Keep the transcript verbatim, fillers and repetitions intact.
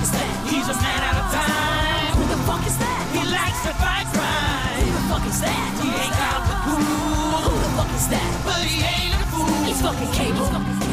fuck is that? He's a man out of time. Who the fuck is that? He likes to fight crime. Who the fuck is that? He ain't out the cool. Who the fuck is that? But he ain't a fool. He's fucking Cable.